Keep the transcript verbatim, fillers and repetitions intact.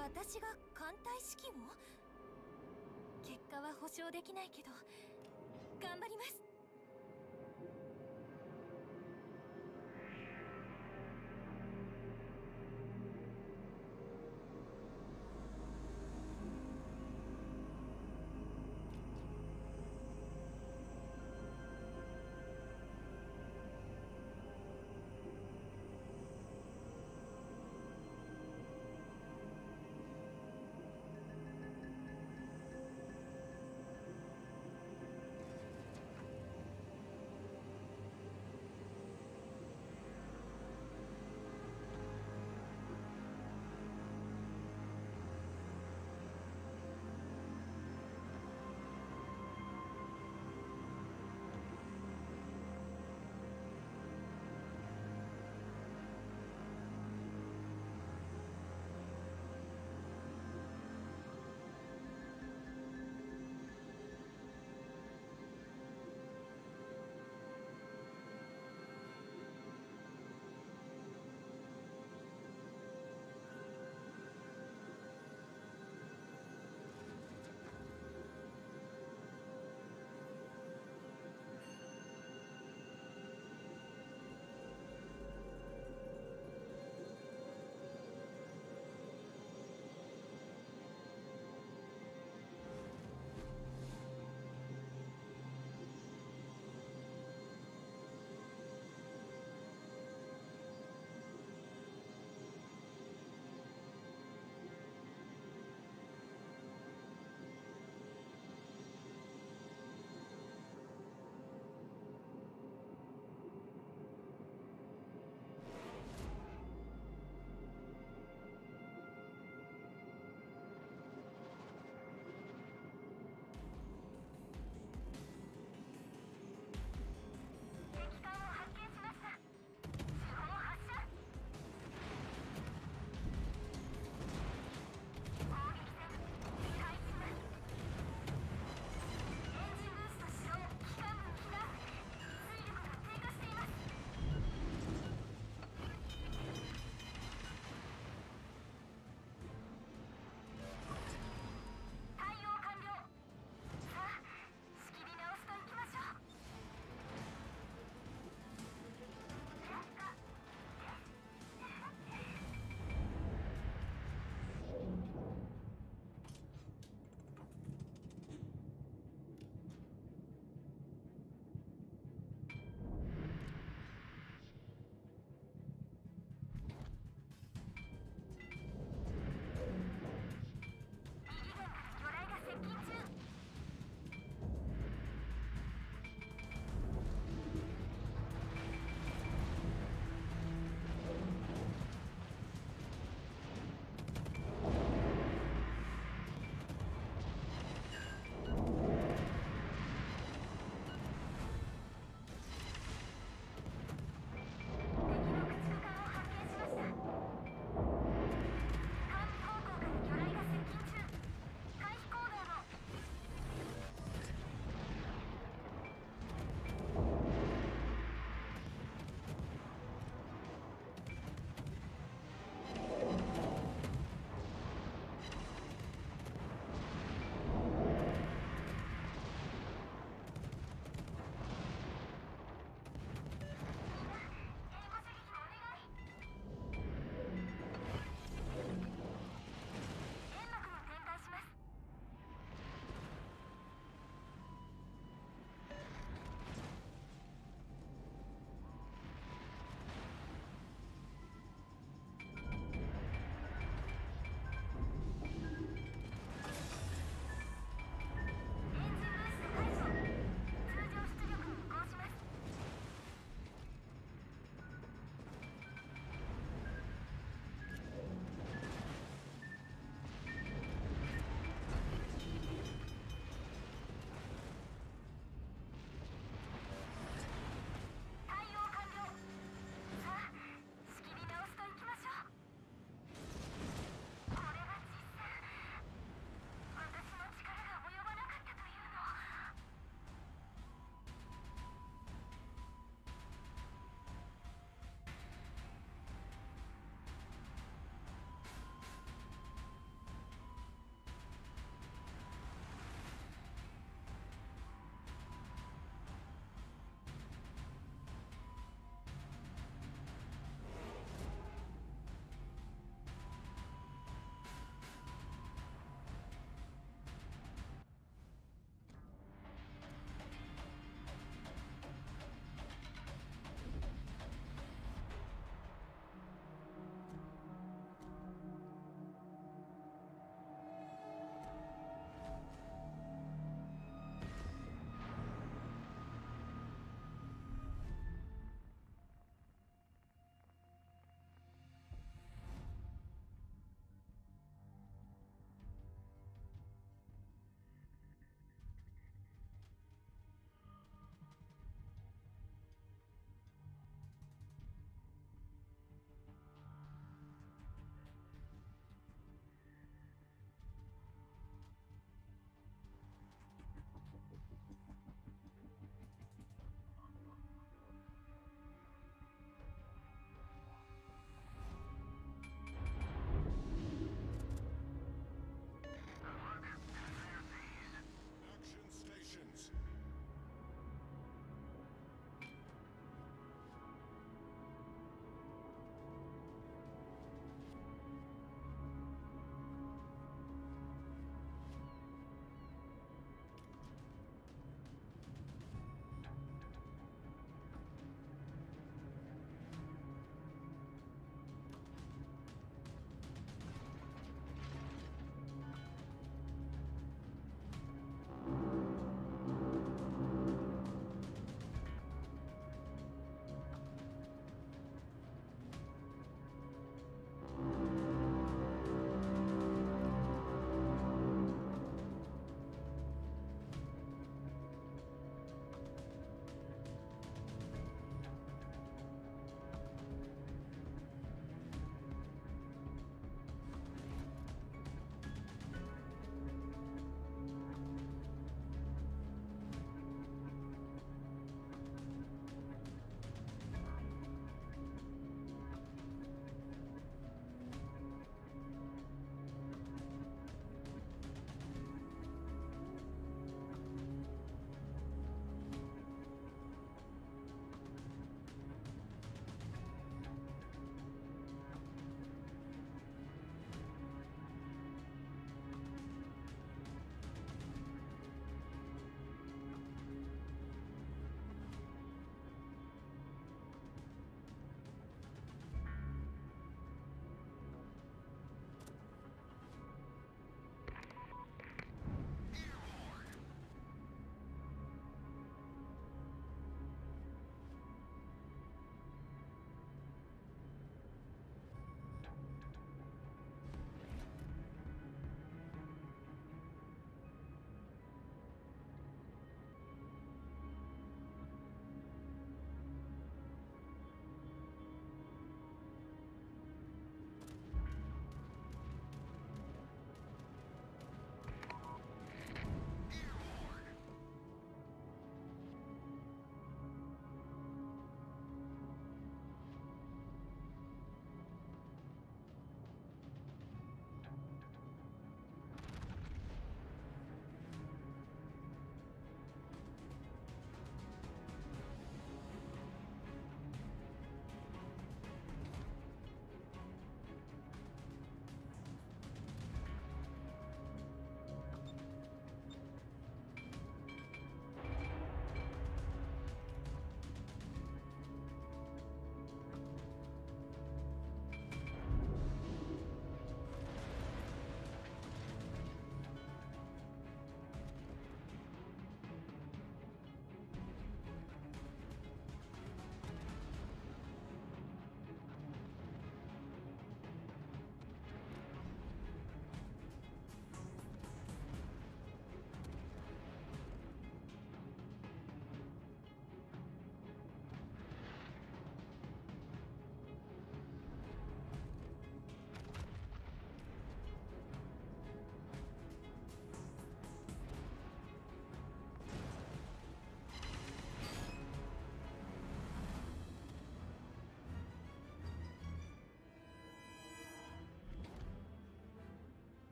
私が艦隊指揮を？結果は保証できないけど頑張ります。